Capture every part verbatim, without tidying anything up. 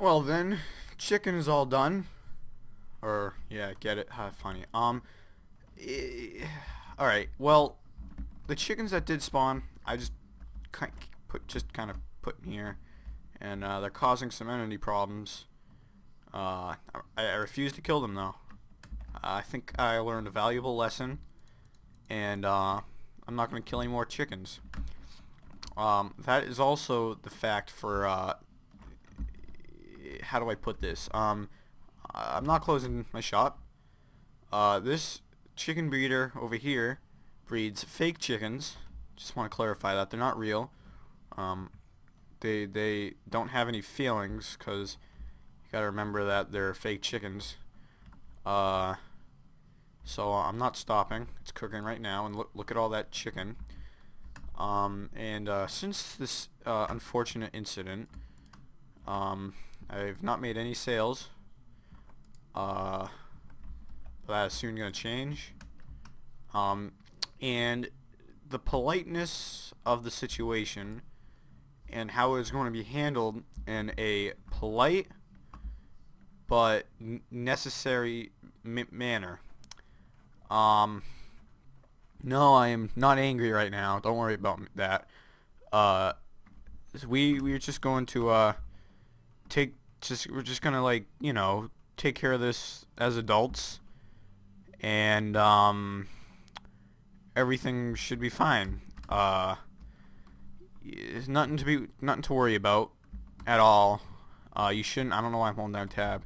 Well then, chicken is all done. Or, yeah, get it? How funny. Um, eh, alright, well, the chickens that did spawn, I just kind of put, just kind of put in here. And uh, they're causing some energy problems. Uh, I, I refuse to kill them, though. I think I learned a valuable lesson. And uh, I'm not going to kill any more chickens. Um, that is also the fact for... Uh, how do I put this? Um, I'm not closing my shop. Uh, this chicken breeder over here breeds fake chickens. Just want to clarify that. They're not real. Um... They, they don't have any feelings, because you gotta remember that they're fake chickens. Uh, so I'm not stopping. It's cooking right now, and look, look at all that chicken. Um, and uh, since this uh, unfortunate incident, um, I've not made any sales. Uh, but that is soon gonna change. Um, and the politeness of the situation and how it's going to be handled in a polite but necessary m manner. Um, no, I am not angry right now. Don't worry about that. Uh, we we're just going to uh, take just we're just gonna like you know take care of this as adults, and um, everything should be fine. Uh. It's nothing to be, nothing to worry about, at all. Uh, you shouldn't. I don't know why I'm holding down tab.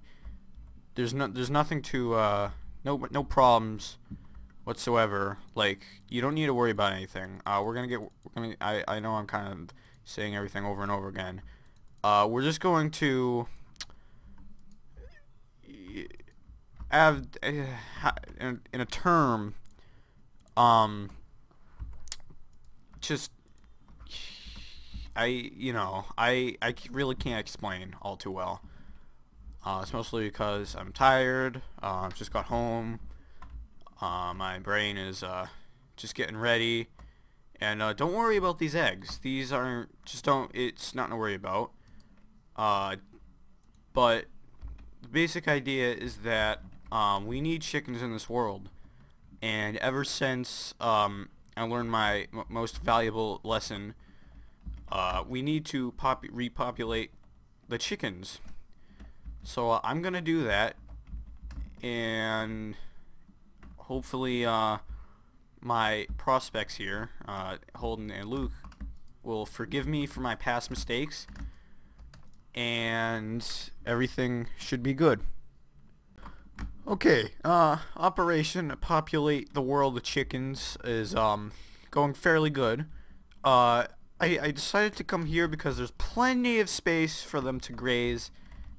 There's no, there's nothing to, uh, no, no problems whatsoever. Like, you don't need to worry about anything. Uh, we're gonna get. We're gonna, I, I know I'm kind of saying everything over and over again. Uh, we're just going to have in a term. Um, just. I, you know, I, I really can't explain all too well. Uh, it's mostly because I'm tired, uh, I've just got home, uh, my brain is uh, just getting ready, and uh, don't worry about these eggs. These aren't, just don't, it's nothing to worry about. Uh, but the basic idea is that um, we need chickens in this world, and ever since um, I learned my m most valuable lesson, Uh, we need to pop repopulate the chickens. So uh, I'm gonna do that, and hopefully uh, my prospects here, uh, Holden and Luke, will forgive me for my past mistakes, and everything should be good. Okay, uh, Operation Populate the World with Chickens is um, going fairly good. Uh, I, I decided to come here because there's plenty of space for them to graze,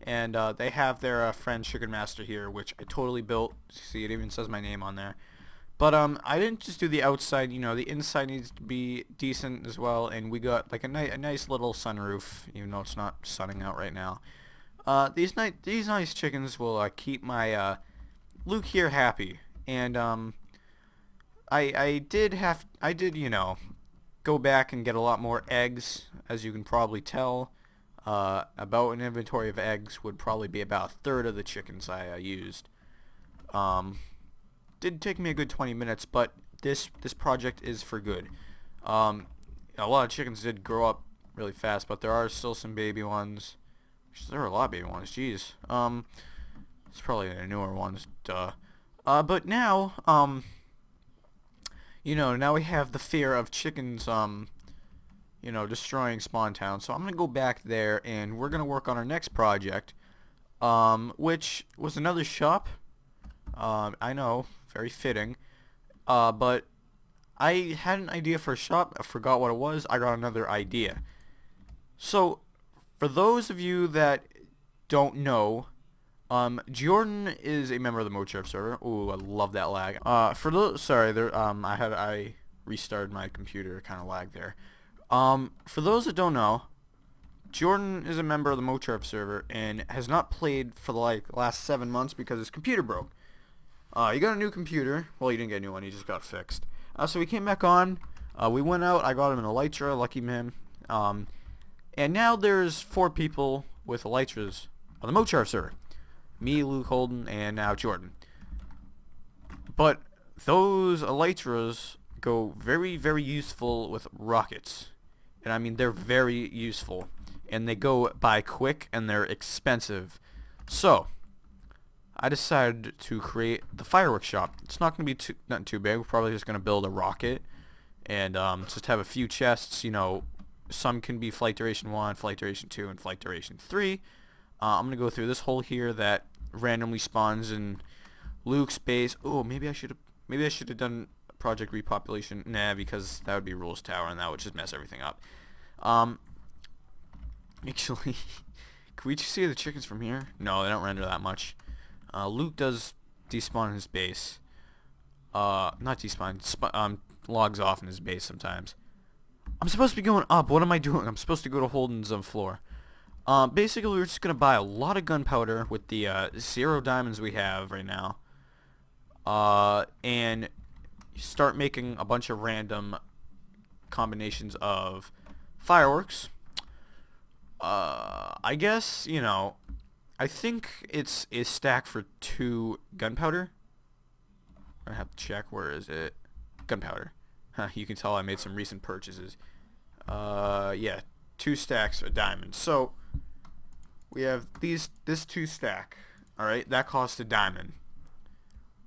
and uh, they have their uh, friend Chicken Master here, which I totally built. See, it even says my name on there. But um, I didn't just do the outside. You know, the inside needs to be decent as well, and we got like a, ni a nice little sunroof, even though it's not sunning out right now. Uh, these ni these nice chickens will uh, keep my uh, Luke here happy, and um, I I did have I did you know. go back and get a lot more eggs, as you can probably tell. Uh, about an inventory of eggs would probably be about a third of the chickens I uh, used. Um, did take me a good twenty minutes, but this this project is for good. Um, a lot of chickens did grow up really fast, but there are still some baby ones. There are a lot of baby ones, jeez. Um, it's probably the newer ones, duh. Uh, but now, um... you know, now we have the fear of chickens, um, you know, destroying Spawn Town. So I'm going to go back there, and we're going to work on our next project, um, which was another shop. Um, I know, very fitting. Uh, but I had an idea for a shop. I forgot what it was. I got another idea. So, for those of you that don't know, Um, Jordan is a member of the Mocharp server. Ooh, I love that lag. Uh, for those, sorry, there, um, I had, I restarted my computer, kind of lagged there. Um, for those that don't know, Jordan is a member of the Mocharp server and has not played for the, like, last seven months because his computer broke. Uh, he got a new computer. Well, he didn't get a new one, he just got fixed. Uh, so he came back on, uh, we went out, I got him an Elytra, lucky man. Um, and now there's four people with Elytras. on the Mocharp server. Me, Luke, Holden, and now Jordan. But those Elytras go very, very useful with rockets. And I mean, they're very useful. And they go by quick, and they're expensive. So, I decided to create the fireworks shop. It's not going to be too, not too big. We're probably just going to build a rocket. And um, just have a few chests, you know. Some can be flight duration one, flight duration two, and flight duration three. Uh, I'm going to go through this hole here that randomly spawns in Luke's base. Oh, maybe I should have maybe I should have done project repopulation. Nah, because that would be Rules Tower, and that would just mess everything up. Um, actually, can we just see the chickens from here? No, they don't render that much. Uh, Luke does despawn his base. Uh, not despawn. Sp um, logs off in his base sometimes. I'm supposed to be going up. What am I doing? I'm supposed to go to Holden's um, floor. Um, basically, we're just going to buy a lot of gunpowder with the uh, zero diamonds we have right now. Uh, and start making a bunch of random combinations of fireworks. Uh, I guess, you know, I think it's a stack for two gunpowder. I have to check. Where is it? Gunpowder. Huh, you can tell I made some recent purchases. Uh, yeah, two stacks of diamonds. So we have these this two stack. All right, that costs a diamond.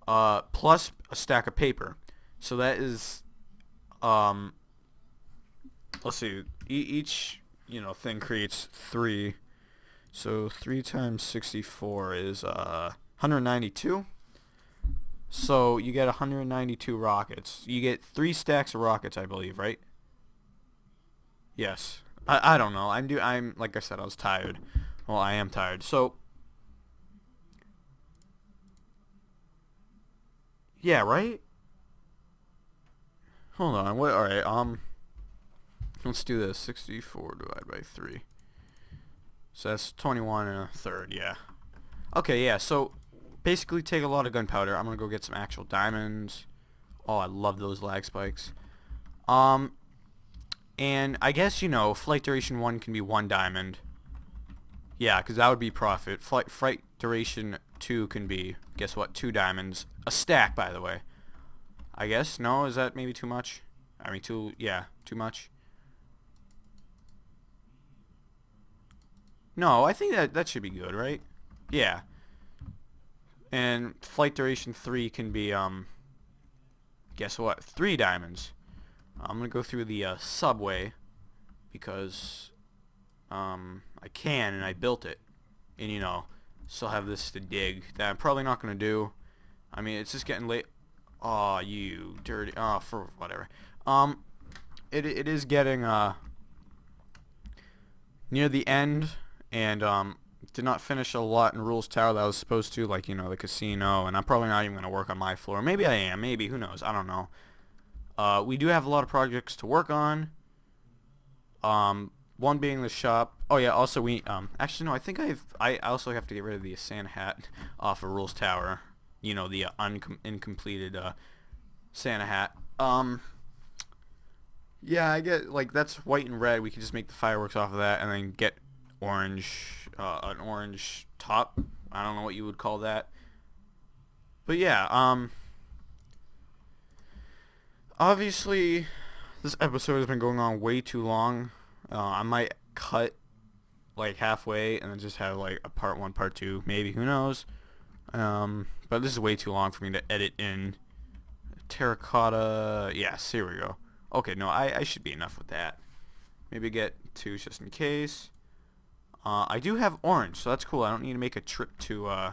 Uh, plus a stack of paper. So that is, um, let's see. E each you know thing creates three. So three times sixty-four is uh one hundred ninety-two. So you get one hundred ninety-two rockets. You get three stacks of rockets, I believe, right? Yes. I I don't know. I'm do I'm like I said, I was tired. Well, I am tired. So yeah, right? Hold on. What? All right. Um let's do this. sixty-four divided by three. So that's twenty-one and a third, yeah. Okay, yeah. So basically take a lot of gunpowder. I'm going to go get some actual diamonds. Oh, I love those lag spikes. Um, and I guess, you know, flight duration one can be one diamond. Yeah, because that would be profit. Flight, flight duration two can be, guess what, two diamonds. A stack, by the way. I guess, no? Is that maybe too much? I mean, too, yeah, too much. No, I think that, that should be good, right? Yeah. And flight duration three can be, um, guess what? Three diamonds. I'm going to go through the uh, subway because um, I can and I built it. And, you know, still have this to dig that I'm probably not going to do. I mean, it's just getting late. Aw, you dirty. Aw, for whatever. Um, it, it is getting uh, near the end and, um, did not finish a lot in Rules Tower that I was supposed to, like, you know, the casino, and I'm probably not even going to work on my floor. Maybe I am, maybe, who knows, I don't know. Uh, we do have a lot of projects to work on, um, one being the shop. Oh yeah, also we, um, actually no, I think I've, I also have to get rid of the sand hat off of Rules Tower, you know, the uh, uncom incompleted, uh, Santa hat. Um, yeah, I get, like, that's white and red, we can just make the fireworks off of that, and then get orange, uh, an orange top. I don't know what you would call that, but yeah, um, obviously this episode has been going on way too long. uh, I might cut like halfway and then just have like a part one, part two, maybe, who knows. Um, but this is way too long for me to edit in. Terracotta, yes, here we go. Okay, no, I, I should be enough with that. Maybe get two just in case. Uh, I do have orange, so that's cool. I don't need to make a trip to uh,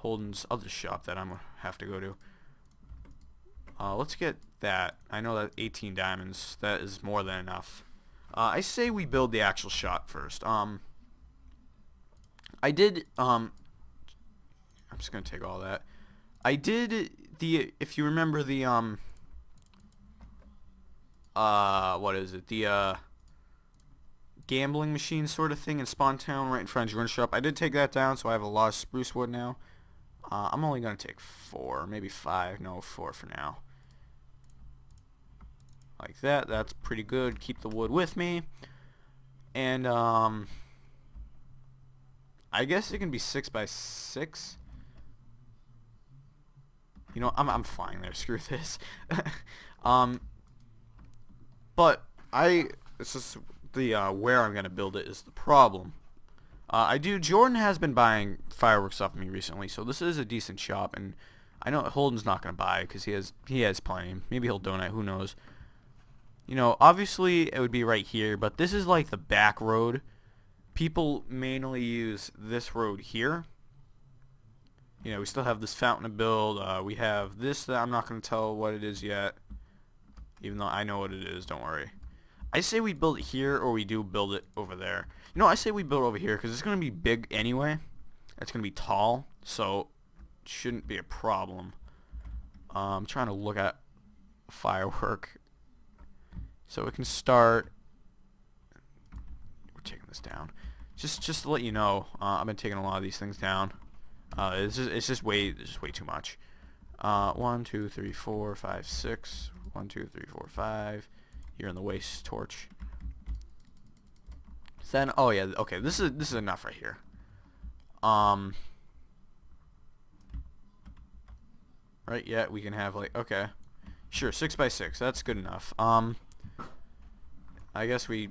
Holden's other shop that I'm going to have to go to. Uh, let's get that. I know that eighteen diamonds, that is more than enough. Uh, I say we build the actual shop first. Um, I did, um, I'm just going to take all that. I did the, if you remember the, um, uh, what is it? The, uh, gambling machine sort of thing in Spawn Town right in front of your shop. I did take that down, so I have a lot of spruce wood now. Uh, I'm only going to take four, maybe five. No, four for now. Like that. That's pretty good. Keep the wood with me. And, um, I guess it can be six by six. You know, I'm I'm flying there. Screw this. um, but I it's just the uh, where I'm gonna build it is the problem. Uh, I do. Jordan has been buying fireworks off of me recently, so this is a decent shop, and I know Holden's not gonna buy because he has he has plenty. Maybe he'll donate. Who knows? You know, obviously it would be right here, but this is like the back road. People mainly use this road here. You know, we still have this fountain to build. Uh, we have this that I'm not going to tell what it is yet. Even though I know what it is, don't worry. I say we build it here, or we do build it over there. You know, I say we build it over here because it's going to be big anyway. It's going to be tall, so it shouldn't be a problem. Uh, I'm trying to look at firework. So we can start... We're taking this down. Just just to let you know, uh, I've been taking a lot of these things down. Uh, it's just it's just way it's just way too much. Uh, one, two, three, four, five, six. One, two, three, four, five. You're in the waste torch. Then oh yeah, okay. This is this is enough right here. Um. Right? Yeah, we can have like okay, sure, six by six. That's good enough. Um. I guess we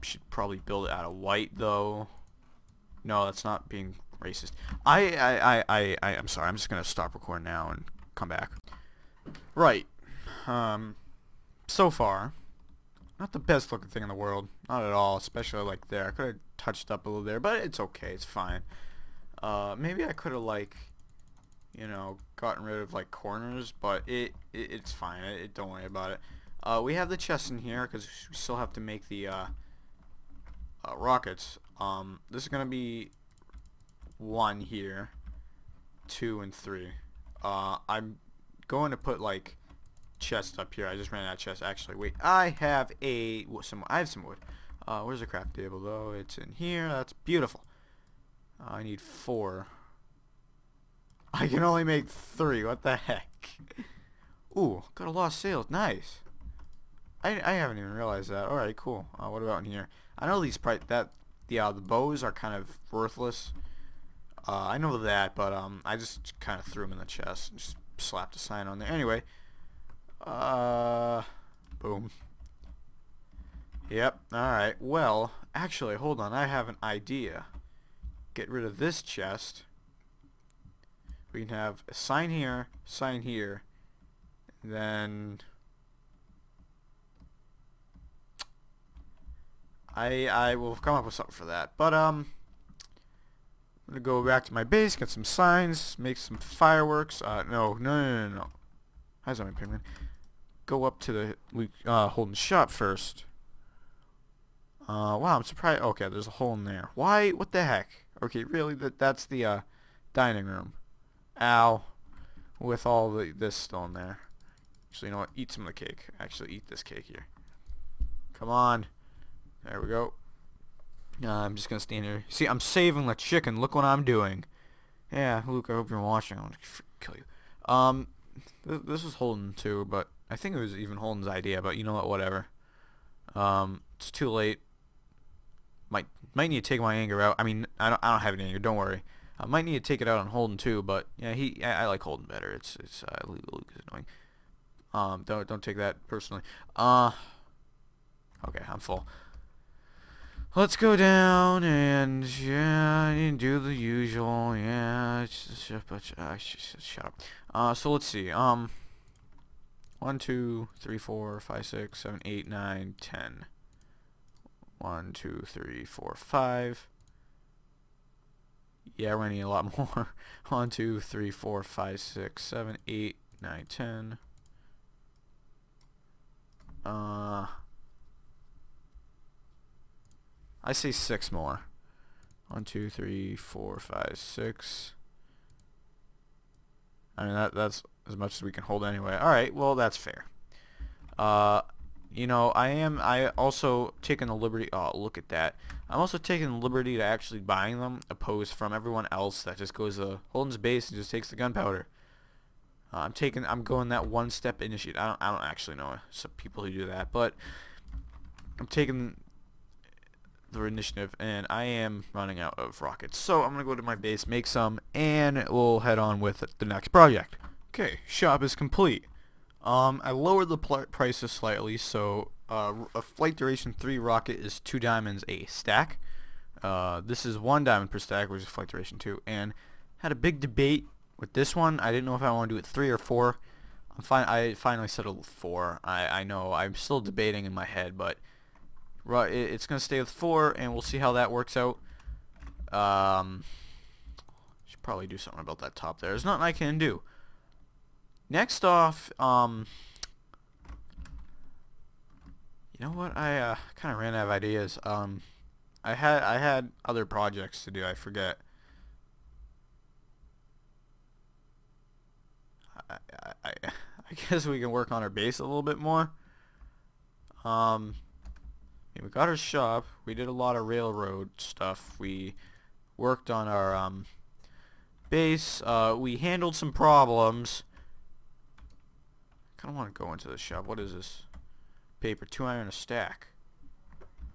should probably build it out of white though. No, that's not being racist. I, I, I, I, I, I'm sorry. I'm just gonna stop recording now and come back. Right. Um. So far, not the best looking thing in the world. Not at all. Especially like there. I could have touched up a little there, but it's okay. It's fine. Uh, maybe I could have like, you know, gotten rid of like corners, but it, it it's fine. It, it don't worry about it. Uh, we have the chest in here because we still have to make the uh, uh, rockets. Um, this is gonna be one here, two and three. Uh, I'm going to put like chest up here. I just ran out of chest. Actually, wait. I have a some. I have some wood. Uh, where's the craft table though? It's in here. That's beautiful. Uh, I need four. I can only make three. What the heck? Ooh, got a lot of sales. Nice. I I haven't even realized that. All right, cool. Uh, what about in here? I know these pri that the uh, the bows are kind of worthless. Uh, I know that, but um, I just kind of threw him in the chest and just slapped a sign on there. Anyway, uh, boom. Yep. All right. Well, actually, hold on. I have an idea. Get rid of this chest. We can have a sign here, sign here, and then I I will come up with something for that. But um. I'm gonna go back to my base, get some signs, make some fireworks. Uh, no, no, no, no, no. How's that, my penguin? Go up to the Luke, uh, Holden's shop first. Uh, wow, I'm surprised. Okay, there's a hole in there. Why? What the heck? Okay, really? That that's the uh, dining room. Ow, with all the this still in there. So you know what? Eat some of the cake. Actually, eat this cake here. Come on. There we go. Uh, I'm just gonna stand here. See, I'm saving the chicken. Look what I'm doing. Yeah, Luke, I hope you're watching. I'm gonna kill you. Um, th this was Holden too, but I think it was even Holden's idea. But you know what? Whatever. Um, it's too late. Might might need to take my anger out. I mean, I don't I don't have any anger. Don't worry. I might need to take it out on Holden too. But yeah, he I, I like Holden better. It's it's uh, Luke is annoying. Um, don't don't take that personally. Uh, okay, I'm full. Let's go down and yeah, and do the usual. Yeah, but shut up. Uh, so let's see. Um, one, two, three, four, five, six, seven, eight, nine, ten. One, two, three, four, five. Yeah, we're gonna need a lot more. One, two, three, four, five, six, seven, eight, nine, ten. Uh. I say six more. One, two, three, four, five, six. I mean that that's as much as we can hold anyway. All right, well that's fair. Uh, you know I am. I also taking the liberty. Oh, look at that. I'm also taking the liberty to actually buying them, opposed from everyone else that just goes to Holden's base and just takes the gunpowder. Uh, I'm taking. I'm going that one step initiate. I don't. I don't actually know some people who do that, but I'm taking the initiative, and I am running out of rockets. So I'm going to go to my base, make some, and we'll head on with the next project. Okay, shop is complete. Um, I lowered the prices slightly, so uh, a flight duration three rocket is two diamonds a stack. Uh, this is one diamond per stack, which is flight duration two, and had a big debate with this one. I didn't know if I want to do it three or four. I'm fine. I finally settled four. I I know I'm still debating in my head, but it's gonna stay with four, and we'll see how that works out. Um, should probably do something about that top there. There's nothing I can do. Next off, um, you know what? I uh, kind of ran out of ideas. Um, I had I had other projects to do. I forget. I I, I guess we can work on our base a little bit more. Um, we got our shop. We did a lot of railroad stuff. We worked on our um, base. Uh, we handled some problems. I kind of want to go into the shop. What is this? Paper. Two iron a stack.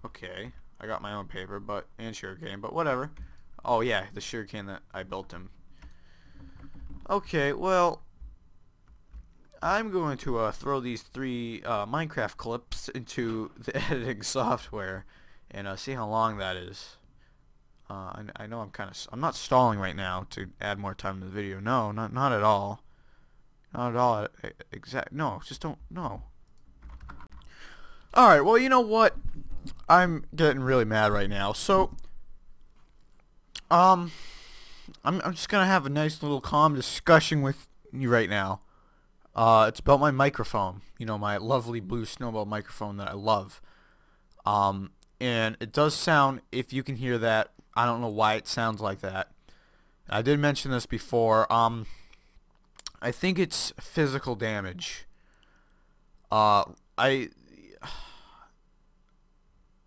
Okay. I got my own paper, but and sugarcane, but whatever. Oh, yeah. The sugarcane that I built him. Okay, well, I'm going to uh, throw these three uh, Minecraft clips into the editing software and uh, see how long that is. Uh, I, I know I'm kind of... I'm not stalling right now to add more time to the video. No, not, not at all. Not at all. Exact. No, just don't. No. All right. Well, you know what? I'm getting really mad right now. So, um, I'm I'm just gonna have a nice little calm discussion with you right now. Uh, it's about my microphone. You know, my lovely blue snowball microphone that I love. Um, and it does sound. If you can hear that, I don't know why it sounds like that. I did mention this before. Um. I think it's physical damage. Uh, I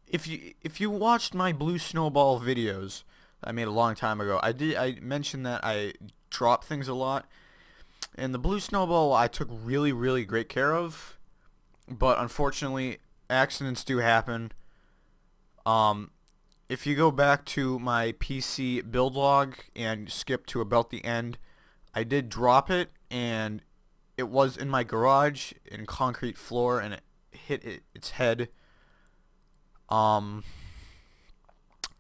if you if you watched my blue snowball videos I made a long time ago, I did I mentioned that I drop things a lot, and the blue snowball I took really really great care of, but unfortunately accidents do happen. Um, if you go back to my P C build log and skip to about the end, I did drop it. And it was in my garage in concrete floor, and it hit it, its head. Um,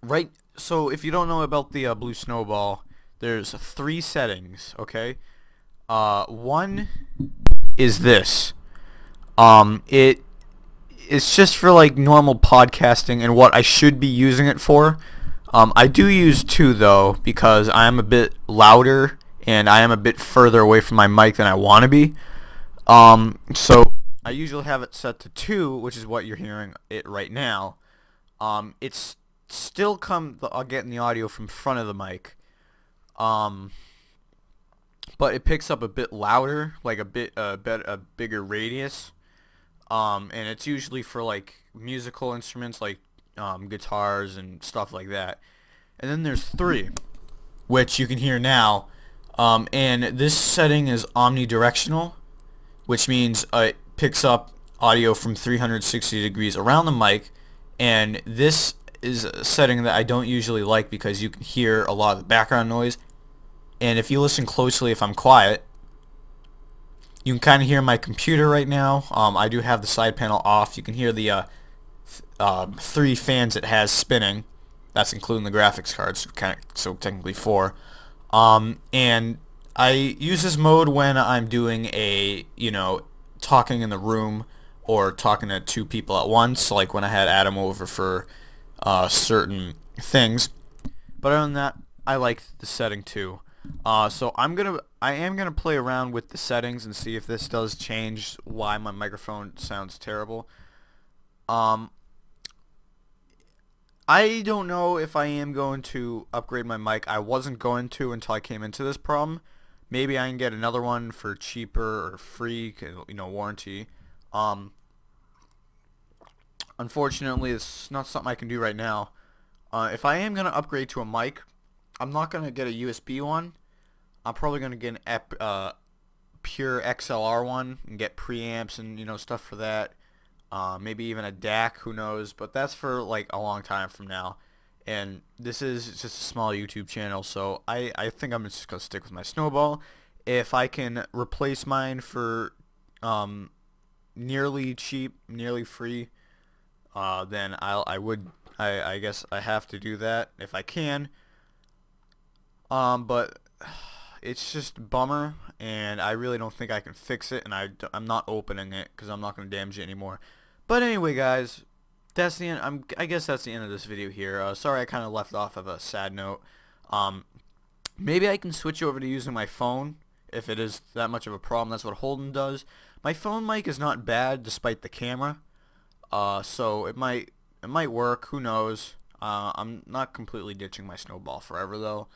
right. So if you don't know about the uh, blue snowball, there's three settings. Okay. Uh, one is this. Um, it it's just for like normal podcasting and what I should be using it for. Um, I do use two though because I'm a bit louder. And I am a bit further away from my mic than I want to be. Um, so I usually have it set to two, which is what you're hearing it right now. Um, it's still come, I'll get in the audio from front of the mic. Um, but it picks up a bit louder, like a bit, a bit, a bigger radius. Um, and it's usually for like musical instruments, like um, guitars and stuff like that. And then there's three, which you can hear now. Um, and this setting is omnidirectional, which means uh, it picks up audio from three hundred sixty degrees around the mic, and this is a setting that I don't usually like because you can hear a lot of the background noise, and if you listen closely, if I'm quiet, you can kind of hear my computer right now. um, I do have the side panel off. You can hear the uh, th uh, three fans it has spinning, that's including the graphics cards, kind of, so technically four. Um, and I use this mode when I'm doing a, you know, talking in the room or talking to two people at once, like when I had Adam over for uh, certain things. But other than that, I like the setting too. Uh, so I'm gonna, I am gonna play around with the settings and see if this does change why my microphone sounds terrible. Um, I don't know if I am going to upgrade my mic. I wasn't going to until I came into this problem. Maybe I can get another one for cheaper or free, you know, warranty. Um, unfortunately, it's not something I can do right now. Uh, if I am going to upgrade to a mic, I'm not going to get a U S B one. I'm probably going to get an ep, uh, pure X L R one and get preamps and, you know, stuff for that. uh, maybe even a D A C, who knows, but that's for like a long time from now. And this is just a small YouTube channel, so I, I think I'm just going to stick with my snowball. If I can replace mine for um, nearly cheap, nearly free, uh, then I'll, I would, I, I guess I have to do that if I can. Um, but it's just a bummer, and I really don't think I can fix it, and I, I'm not opening it because I'm not going to damage it anymore. But anyway, guys, that's the end. I'm, I guess that's the end of this video here. Uh, sorry I kind of left off of a sad note. Um, maybe I can switch over to using my phone if it is that much of a problem. That's what Holden does. My phone mic is not bad despite the camera, uh, so it might it might work. Who knows? Uh, I'm not completely ditching my snowball forever though.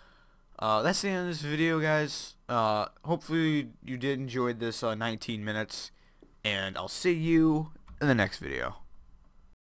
Uh, that's the end of this video, guys. Uh, hopefully you did enjoy this uh, nineteen minutes, and I'll see you in the next video.